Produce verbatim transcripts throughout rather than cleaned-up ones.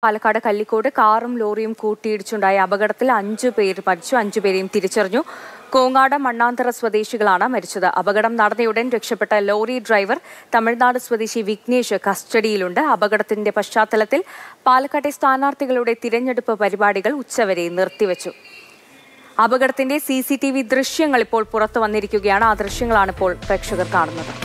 Palakkad Kallikode, Karum Lorium Kuti Chundai Abagatil, Anju Pere Pachu, Anju Perim Tirichernu, Kongada Manantara Swadeshigalana, Merchada, Abagadam Narayudan, Rikshapata, Lori driver, Tamil Nadu Swadeshi Vignesh, custody Lunda, Abagatin de Pashatalatil, Palakatistana Tigalode Tiranja de Paribadigal, Utsaveri, Nurtivachu. Abagatinde C C T V Drishingal Pol Porata Vanirikugiana, Drishingalanapol, Peksugar Karnata.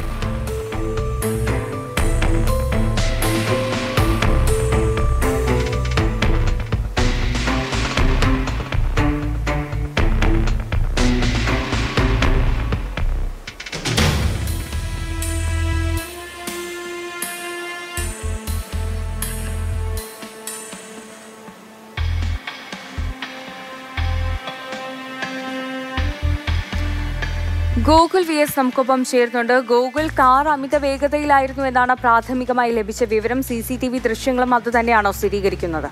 Google V S Namkopam Chernunder, Google Car Amita Vega the Ilairu and Anna Prathamika my Lebicha Viverum, C C T V Thrishingla Mataniano City Girikuna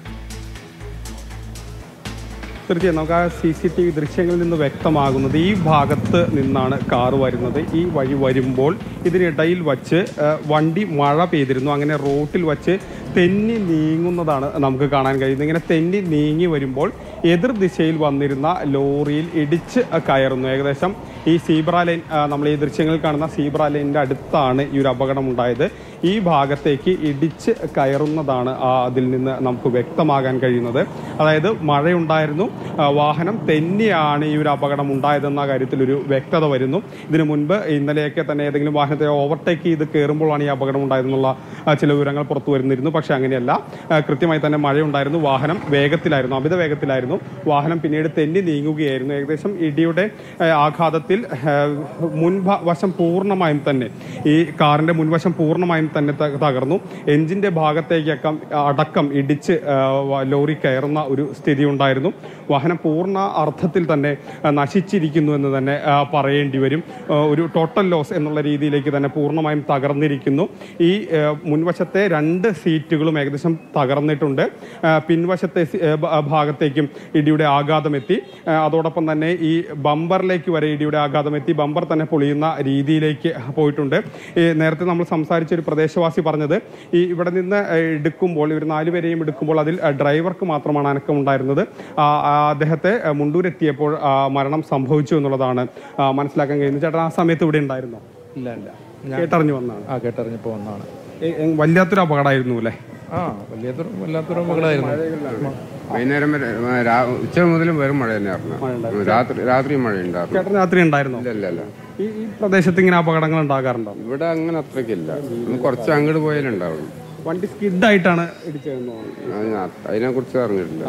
Turkanaga, C C T V Thrishingle in the Vectamagun, the Bhagat Ninana Car Varino, the E. Vadim Bolt, either a dial watcher, one D Mara Pedrino and a road till watcher, Tenni Ningun Namkana and Tenni Ningi Vadim Bolt, either the sale one Nirna, low reel, Edich, a Kairno. This zebra lane, we have seen the zebra lane at the top. This is the part of the ditch that we have seen in the That is, we have Munba was some poor Namantane, E. Karne Munvasam poor Namantane Tagarno, engine de Bhagatayakam, Adakam, Idich, Lori Kairna, Stadium Dirno, Wahana Purna, Arthatiltane, Nashichi Rikino than a Pare and Diverim, total loss and already the Lake than a Purna Mam Tagarni Rikino, E. Munvasate, and the seat to go make some Tagarnetunde, Pinvasate Bhagatakim, Idude Agadameti, Adotapanane, E. Bumber Lake, where Idude. Gadameti Bumber than a Polina, Ridi Lake Poitunde, Nerthanam Samsari Pradeshwasi Parnade, Ivadina Dukum Bolivina, Dukumboladil, a driver Kumatraman and Kumdai another, Dehate, Mundur Tiapur, Maranam Samhochu Noladana, Manslakan in Jatra Sametu in Dirno. Landa. Ketarnipona, Ketarnipona. Valiatra Bagai Nule. Ah, Valiatra Bagai. I never met Chamulim very Marina. Ratri Marina. Catrinatri and Dirno. They sitting in Abagan Dagarno. Vedanga Trigilla. Corsangal way and down. One is kid died on a. I know good servant.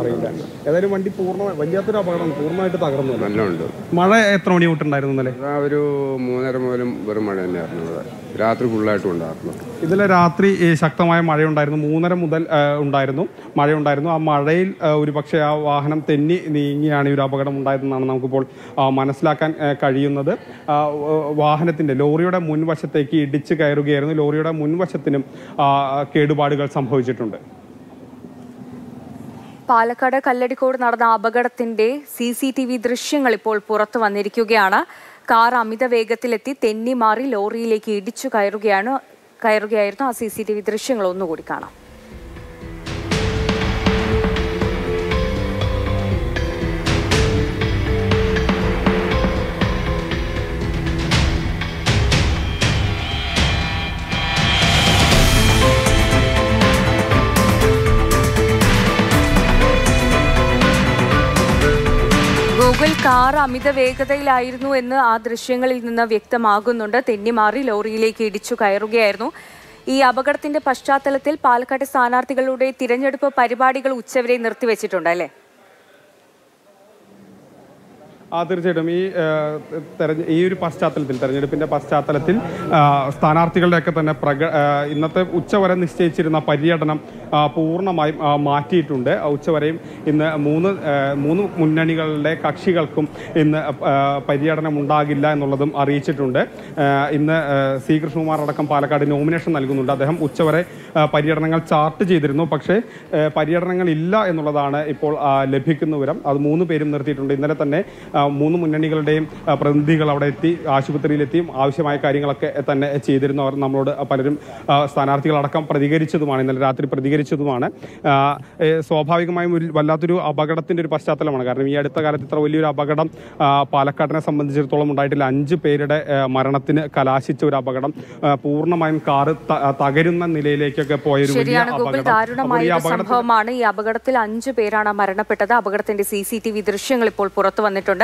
Everyone did poor, Vajatra Bagan, Purma to Tagarno. Malay Throni would die on the lake. Ravu Munaram Vermana. Ratri Gulatunda. Idle Ratri is Shaktamai Marion Dirno, Munaram Dirno, Marion Dirno, Marail. Uripaksha, Wahanam Tenni, Niani Rabagam Dianakupol, Manaslakan Kadianother, Wahanatin, the Lorioda Munvasateki, Ditchikairu Garan, Lorioda Munvasatinum, Kedu Badigal Samhojitunda. Palakkad Kalladikkod Nadana Abagathinte, C C T V Drishingal Ippol Purathu Vannirikkukayanu, Car Amida Vegathileththi, Tenni Mari, Loriyilekku Idichu Kayarukayanu, Kayarukayayirunnu Aa C C T V Drishingal Onnukudi Kaanam. Google car Amida Vekathail Airnu in the Adrishangal in the Victa Magununda, Tendi Mari, Lori Lake Edichu Cairo Gairno, E. Abagat in the Pashatalatil, Palakkad Sanarticalude, Tiranjad Paribadical Utsevere Nurtivecitondale. Other Jedami, Eri Pastatal, Terrapinda Pastalatil, Stanartical Lakatana Praga, in the Utsavaran the stage in the Padiatanam, Purna Mati Tunde, Utsavarim, in the Mun Munanigal Lake, Akshigalkum, in the Padiatana Mundagilla and Oladam Arichitunde, in the Secret Sumarakam Palakkad nomination Algunda, Utsavare, Padiatangal Chartaji, there is no Pakshe, Padiatangalilla and Oladana, Ipol Lepikinuram, Almunu Perim Nurtitunda, Naratane. Moon Munanical Dame, Prandigal Audati, Ashutri Tim, Aushima Karingalak, Ethan Chidir, Namrod, Aparim, Sanartical Akam, Pradigarichu, the Ratri Pradigari. വിവരിച്ചതുമാണ്. സ്വാഭാവികമായും ഒരു വല്ലാത്തൊരു അപകടത്തിൻ്റെ ഒരു പശ്ചാത്തലമാണ്. കാരണം ഈ അടുത്ത കാലത്ത് ഇത്ര വലിയൊരു അപകടം പാലക്കാടിനെ സംബന്ധിച്ചിടത്തോളം ഉണ്ടായിട്ടില്ല. അഞ്ച് പേരുടെ മരണത്തിന് കലാശിച്ച ഒരു അപകടം, പൂർണ്ണമായും കാറ് തകരുന്ന നിലയിലേക്കൊക്കെ പോയൊരു വലിയ അപകടമാണ്. ഈ അപകടത്തിൽ അഞ്ചു പേരാണ് മരണപ്പെട്ടത്. അപകടത്തിന്റെ സി സി ടി വി ദൃശ്യങ്ങൾ ഇപ്പോൾ പുറത്തു വന്നിട്ടുണ്ട്.